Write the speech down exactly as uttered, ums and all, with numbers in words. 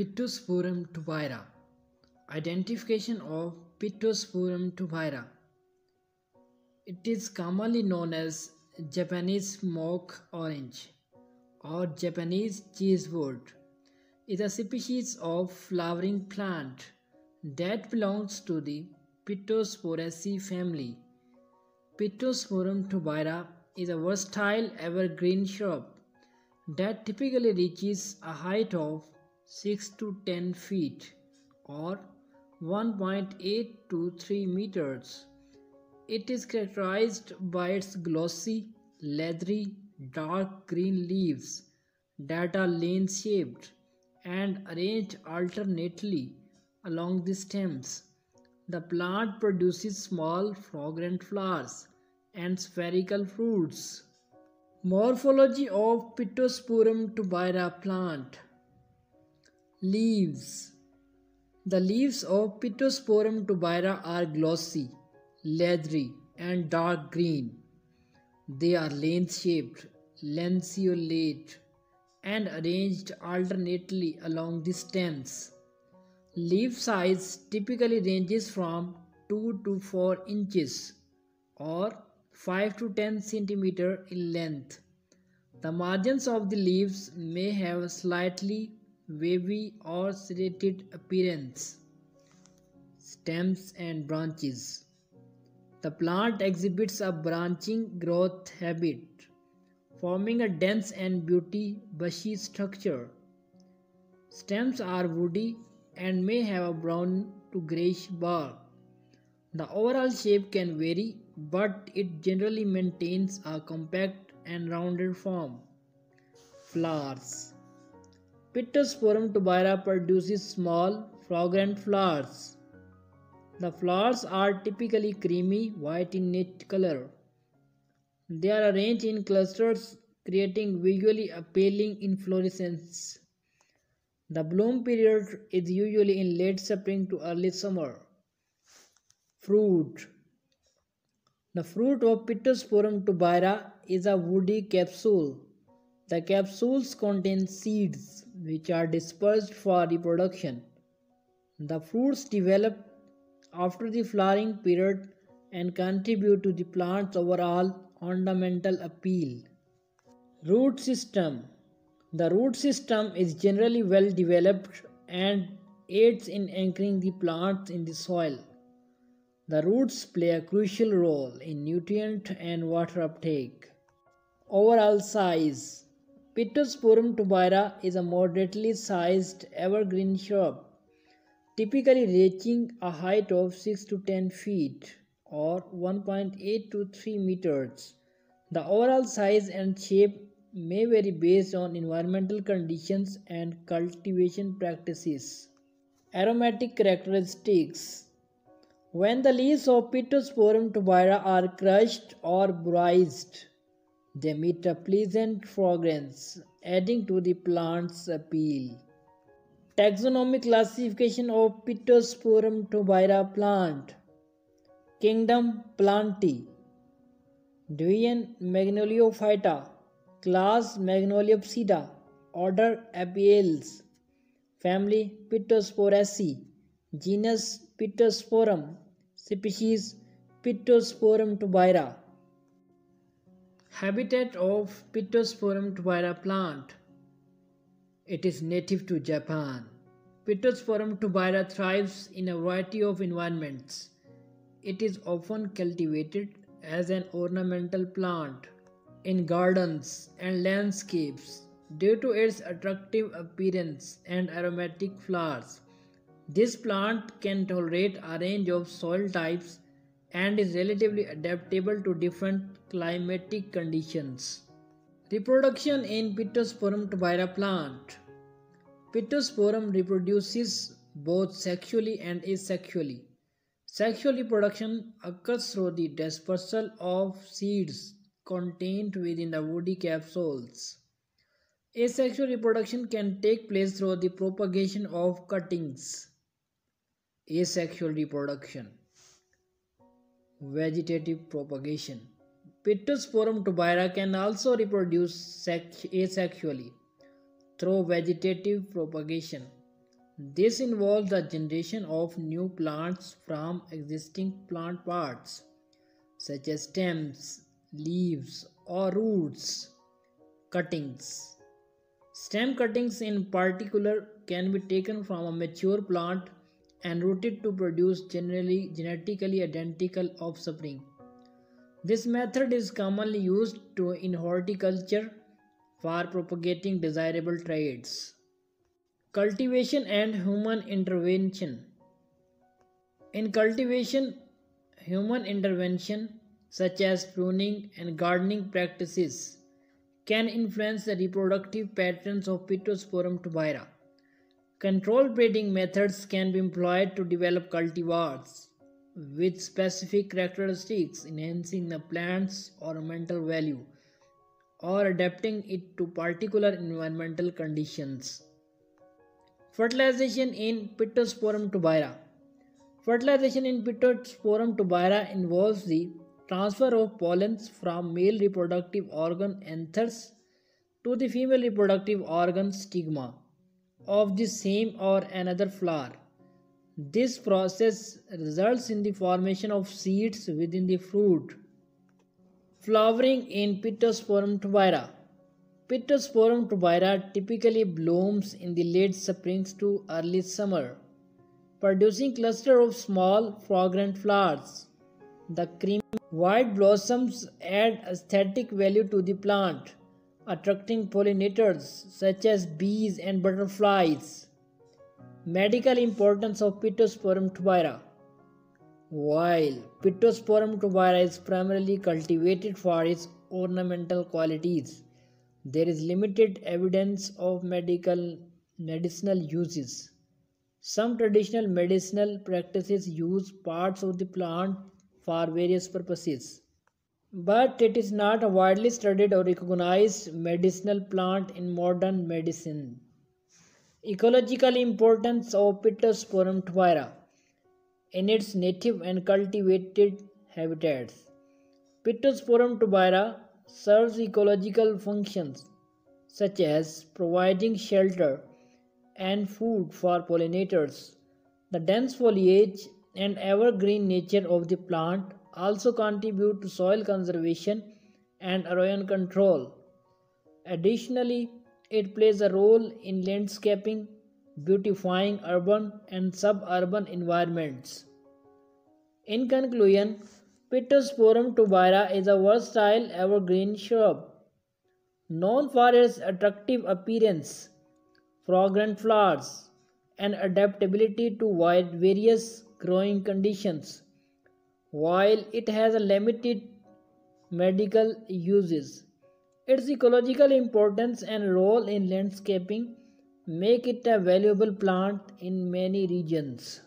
Pittosporum tobira. Identification of Pittosporum tobira. It is commonly known as Japanese mock orange or Japanese cheesewood. It is a species of flowering plant that belongs to the Pittosporaceae family. Pittosporum tobira is a versatile evergreen shrub that typically reaches a height of six to ten feet or one point eight to three meters. It is characterized by its glossy, leathery, dark green leaves that are lane-shaped and arranged alternately along the stems. The plant produces small, fragrant flowers and spherical fruits. Morphology of Pittosporum tobira plant. Leaves. The leaves of Pittosporum tobira are glossy, leathery and dark green. They are lance-shaped, lanceolate, and arranged alternately along the stems. Leaf size typically ranges from two to four inches or five to ten centimeters in length. The margins of the leaves may have a slightly wavy or serrated appearance. Stems and branches. The plant exhibits a branching growth habit, forming a dense and beauty bushy structure. Stems are woody and may have a brown to grayish bark. The overall shape can vary, but it generally maintains a compact and rounded form. Flowers. Pittosporum tobira produces small, fragrant flowers. The flowers are typically creamy white in color. They are arranged in clusters, creating visually appealing inflorescences. The bloom period is usually in late spring to early summer. Fruit. The fruit of Pittosporum tobira is a woody capsule. The capsules contain seeds which are dispersed for reproduction. The fruits develop after the flowering period and contribute to the plant's overall ornamental appeal. Root system. The root system is generally well developed and aids in anchoring the plants in the soil. The roots play a crucial role in nutrient and water uptake. Overall size. Pittosporum tobira is a moderately sized evergreen shrub, typically reaching a height of six to ten feet or one point eight to three meters. The overall size and shape may vary based on environmental conditions and cultivation practices. Aromatic characteristics. When the leaves of Pittosporum tobira are crushed or bruised, they emit a pleasant fragrance, adding to the plant's appeal. Taxonomic classification of Pittosporum tobira plant. Kingdom Plantae. Division Magnoliophyta. Class Magnoliopsida. Order Apiales. Family Pittosporaceae. Genus Pittosporum. Species Pittosporum tobira. Habitat of Pittosporum tobira plant. It is native to Japan. Pittosporum tobira thrives in a variety of environments. It is often cultivated as an ornamental plant in gardens and landscapes due to its attractive appearance and aromatic flowers. This plant can tolerate a range of soil types and is relatively adaptable to different climatic conditions. Reproduction in Pittosporum tobira plant. Pittosporum reproduces both sexually and asexually. Sexual reproduction occurs through the dispersal of seeds contained within the woody capsules. Asexual reproduction can take place through the propagation of cuttings. Asexual reproduction. Vegetative propagation. Pittosporum tobira can also reproduce asexually through vegetative propagation. This involves the generation of new plants from existing plant parts, such as stems, leaves, or roots. Cuttings. Stem cuttings in particular can be taken from a mature plant and rooted to produce generally genetically identical offspring. This method is commonly used to in horticulture for propagating desirable traits. Cultivation and human intervention. In cultivation, human intervention such as pruning and gardening practices can influence the reproductive patterns of Pittosporum tobira. Controlled breeding methods can be employed to develop cultivars with specific characteristics, enhancing the plant's ornamental value or adapting it to particular environmental conditions. Fertilization in Pittosporum tobira. Fertilization in Pittosporum tobira involves the transfer of pollens from male reproductive organ anthers to the female reproductive organ stigma of the same or another flower. This process results in the formation of seeds within the fruit. Flowering in Pittosporum tobira. Pittosporum tobira typically blooms in the late spring to early summer, producing clusters of small fragrant flowers. The creamy white blossoms add aesthetic value to the plant, attracting pollinators such as bees and butterflies. Medical importance of Pittosporum tobira. While Pittosporum tobira is primarily cultivated for its ornamental qualities, there is limited evidence of medical medicinal uses. Some traditional medicinal practices use parts of the plant for various purposes, but it is not a widely studied or recognized medicinal plant in modern medicine. Ecological importance of Pittosporum tobira. In its native and cultivated habitats, Pittosporum tobira serves ecological functions such as providing shelter and food for pollinators. The dense foliage and evergreen nature of the plant also contribute to soil conservation and erosion control. Additionally, it plays a role in landscaping, beautifying urban and suburban environments. In conclusion, Pittosporum tobira is a versatile evergreen shrub known for its attractive appearance, fragrant flowers, and adaptability to various growing conditions. While it has a limited medical uses, its ecological importance and role in landscaping make it a valuable plant in many regions.